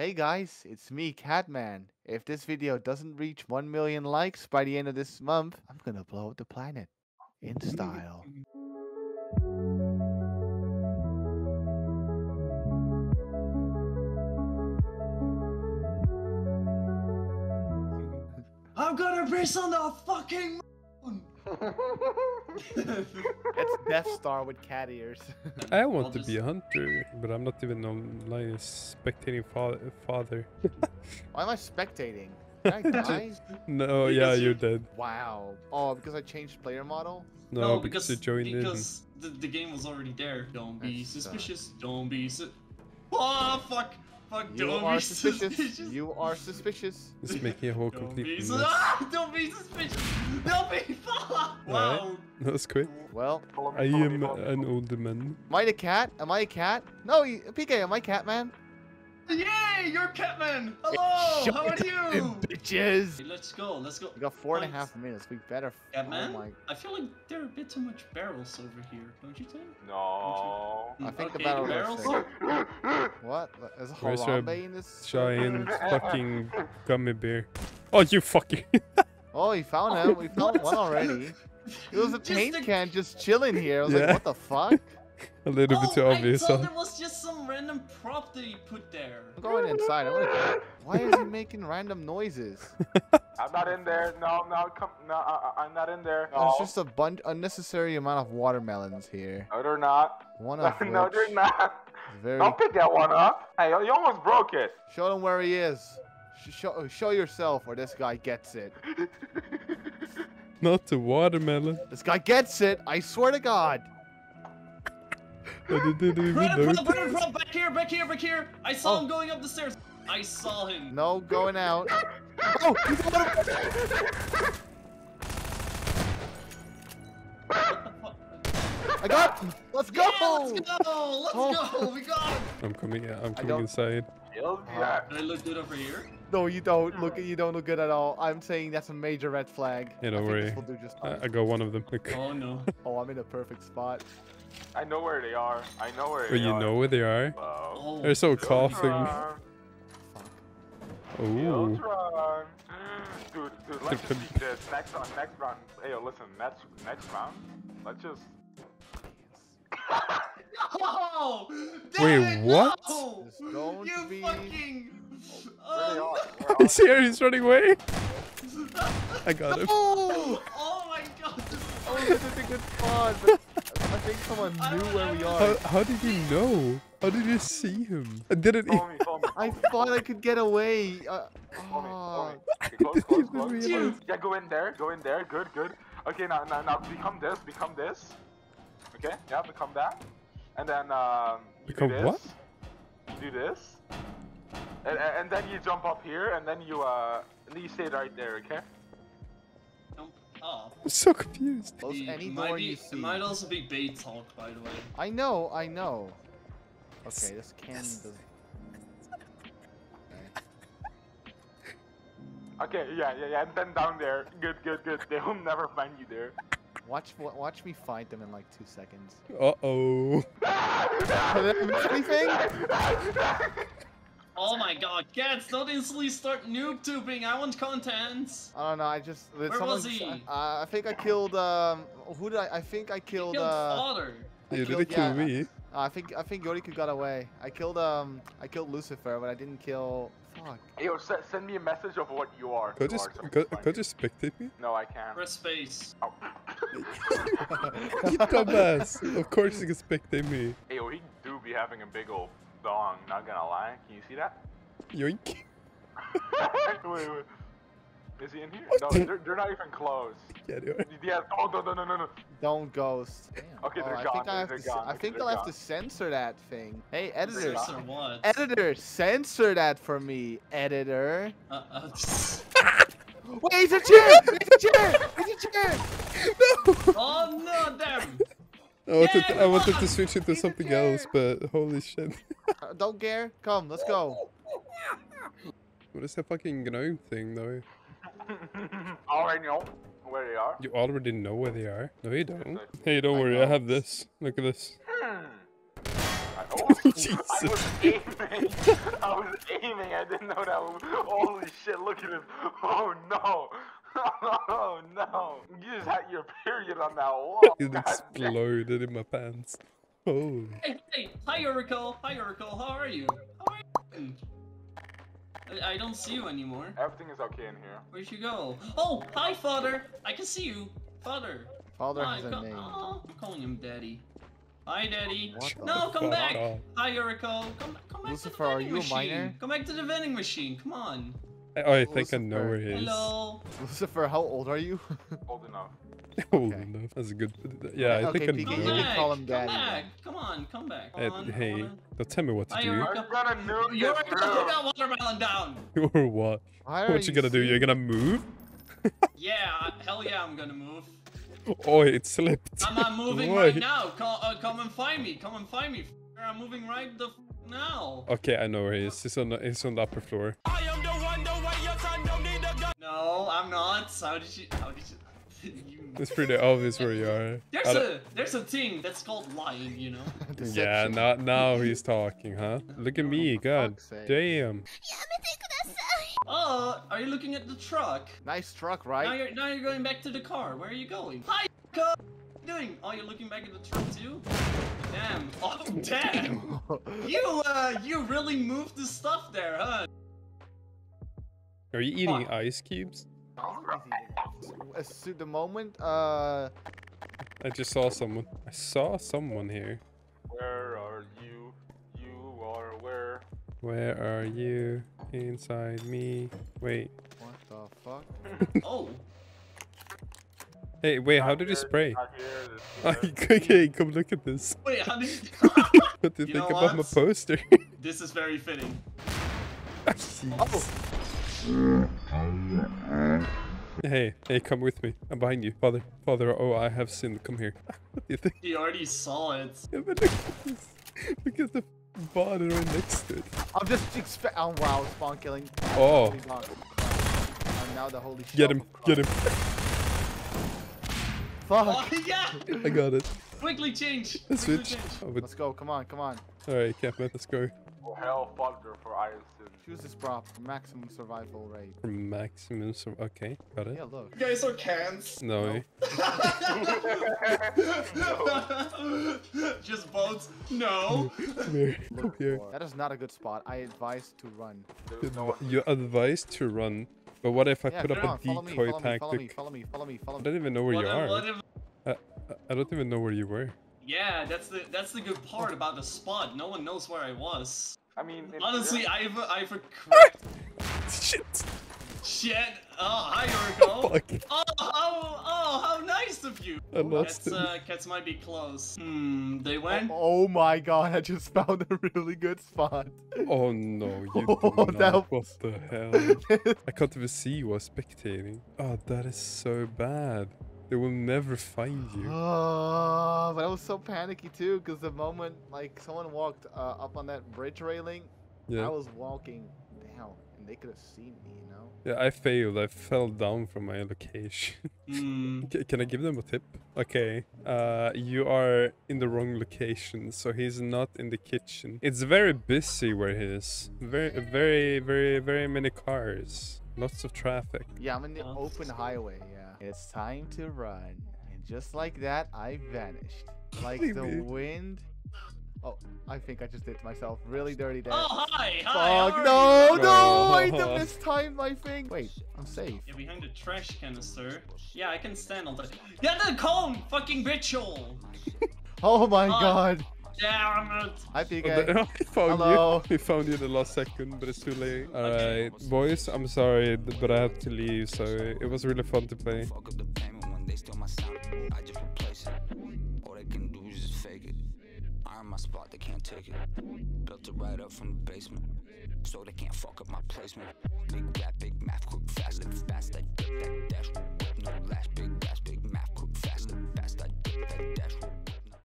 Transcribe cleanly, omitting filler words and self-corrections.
Hey guys, it's me, Catman. If this video doesn't reach 1 million likes by the end of this month, I'm gonna blow up the planet. In style. I'm gonna race on the fucking moon! That's Death Star with cat ears. I want to be a hunter, but I'm not even online spectating father. Why am I spectating? Did I die? No, yeah, you did. Wow. Oh, because I changed player model? No, because you joined in. Because the game was already there. Don't be suspicious. Don't be Oh, fuck! Fuck, don't be suspicious. You are suspicious. It's making a whole complete mess. Don't be suspicious. Don't be fucked. Wow. That was quick. Well, I am an old man. Am I the cat? Am I a cat? No, PK, am I Catman? Yay, you're Catman. Hello, how are you? Bitches. Hey, let's go, let's go. We got 4.5 minutes. We better. Catman? Like... I feel like there are a bit too much barrels over here, don't you think? No. You... I think the barrels. What? There's a Harambe in this giant fucking gummy bear. Oh, you fucking. Oh, you found him. We found one already. It was a paint can just chilling here. I was like, what the fuck? A little bit too obvious. I thought there was just some random prop that he put there. I'm going inside. Why is he making random noises? I'm not in there. No, I'm not in there. No. There's just a bunch unnecessary amount of watermelons here. No, they're not. One of no, they're not. Very... Don't pick that one up. Hey, you almost broke it. Show him where he is. Show yourself, or this guy gets it. Not the watermelon. This guy gets it. I swear to God. Run, back here. I saw him going up the stairs. I saw him. No going out. Oh, he's going up. I got him. Let's go. Yeah, let's go. We got him. I'm coming inside. Can I look good over here? No, you don't. You don't look good at all. I'm saying that's a major red flag. Yeah, don't worry. I got one of them. Oh, no. Oh, I'm in a perfect spot. I know where they are. You know where they are? Oh, they're so coughing. Oh. Dude, let's just do this. Next round. Hey, listen, next round. Let's just... No! Wait, what? No! You fucking... Oh, he's here. He's running away. I got him. Oh my god. Oh, this is a good spot. But I think someone knew where we are. How did you know? How did you see him? I didn't. Call me. I thought I could get away. Close. Yeah, go in there. Good. Okay, now, become this. Okay, yeah, become that. And then become what? Do this. And then you jump up here, and then you stay right there, okay? Jump up. I'm so confused. It might also be bait talk, by the way. I know. Okay, this can. Yes. Okay, yeah, and then down there. Good. They will never find you there. Watch me fight them in like 2 seconds. Uh-oh. Anything? Oh my god, cats, don't instantly start noob-tubing, I want content! I don't know, Where was he? I think I killed, I think I killed You didn't kill me. I think Joriku got away. I killed Lucifer, but I didn't kill... Fuck. Yo, send me a message of what you are. Could you spectate me? No, I can't. Press space. Oh. You dumbass. Of course you can spectate me. Yo, he do be having a big ol'... Dong, not gonna lie. Can you see that? Yoink. wait. Is he in here? No, they're not even close. Yeah, they are. Yeah. Oh, no. Don't ghost. Damn. Okay, they're gone. I think I'll have to censor that thing. Hey, editor. Censor what? Editor, censor that for me, editor. Wait, it's a chair! It's a chair! No! Oh, no, damn! I wanted to switch it to something else, but holy shit. Don't care. Come, let's go. What is that fucking gnome thing, though? I already know where they are. You already know where they are? No, you don't. Hey, don't worry. I have this. Look at this. Jesus. I was aiming. I didn't know that was. Holy shit, look at him. Oh no. Oh no. You just had your period on that wall. It exploded in my pants. Oh. Hey, hi Oracle. Hi Oracle. How are you? I don't see you anymore. Everything is okay in here. Where'd you go? Oh, hi Father. I can see you. Father. Father has a name. Oh, I'm calling him Daddy. Hi, Daddy. No, come back. Hi, Joriku. Come back Lucifer, to the vending machine. Are you a minor? Come back to the vending machine. Come on. Oh, I think I know where he is. Hello. Lucifer, how old are you? Old enough. Old enough. That's a good. Yeah, I think I know. You can call him Daddy. Come back. Come on. Come back. Hey, don't tell me what to do. You're gonna put that watermelon down. Or what? What you gonna do? You're gonna move? Yeah. Hell yeah, I'm gonna move. Oh, it slipped. I'm not moving right now. Come and find me. Come and find me. I'm moving right the now. Okay, I know where he is. He's on the upper floor. I am the one, the way your son don't need a gun. No, I'm not. How did you... It's pretty obvious where you are. There's a thing that's called lying, you know? Yeah, now he's talking, huh? Look at me, God damn. Oh, are you looking at the truck? Nice truck, right? Now you're going back to the car. Where are you going? Hi, car. What are you doing? Oh, you're looking back at the truck too? Damn. Oh, damn. You really moved the stuff there, huh? Are you eating ice cubes? To the moment, I just saw someone. I saw someone here. Where are you? You are where? Where are you? Inside me. Wait. What the fuck? Oh. Hey, wait. How did he spray? Okay, come look at this. Wait, how did? What do you think about my poster? This is very fitting. Oh. Hey, come with me. I'm behind you. Father, oh, I have sinned. Come here. What do you think? He already saw it. Yeah, but look at this. Look at the body right next to it. I'm just oh, wow, spawn killing. Oh. I'm now the holy shit. Get him. Fuck. Oh, yeah. I got it. Quickly change. Switch. Oh, let's go. Come on. Alright, Catman, let's go. Oh, hell, Father, for Iron Sin. Choose this prop for maximum survival rate. For maximum survival. Okay, got it. Yeah, look. You guys are cans. No. No. Just boats. No. Look here. That is not a good spot. I advise to run. You advise to run, but what if I put up a decoy tactic? Follow me. I don't even know where you are. I don't even know where you were. Yeah, that's the good part about the spot. No one knows where I was. I mean, honestly, I've a crap. Shit. Oh, hi, Joriku. Oh, how nice of you. I lost it. Cats might be close. They went. Oh my God, I just found a really good spot. Oh no, what the hell? I can't even see you while spectating. Oh, that is so bad. They will never find you. Oh, but I was so panicky too, because the moment like someone walked up on that bridge railing, I was walking down, and they could have seen me, you know? Yeah, I failed. I fell down from my location. Can I give them a tip? Okay, you are in the wrong location, so he's not in the kitchen. It's very busy where he is. Very many cars. Lots of traffic. Yeah, I'm in the open highway, It's time to run. And just like that, I vanished. Like the wind. Oh, I think I just did myself really dirty there. Oh, hi. Fuck, no, I mistimed my thing. Wait, I'm safe. Yeah, behind the trash canister. Yeah, I can stand on that. Yeah, the cone fucking ritual. Oh my God. Damn it. Hi, PK. Oh, we found you the last second, but it's too late. Alright, boys, I'm sorry, but I have to leave, so it was really fun to play. My spot, they can't take it. Built it right up from the basement, so they can't fuck up my placement. Big rap, big math, quick, fast, like fast, like that dash.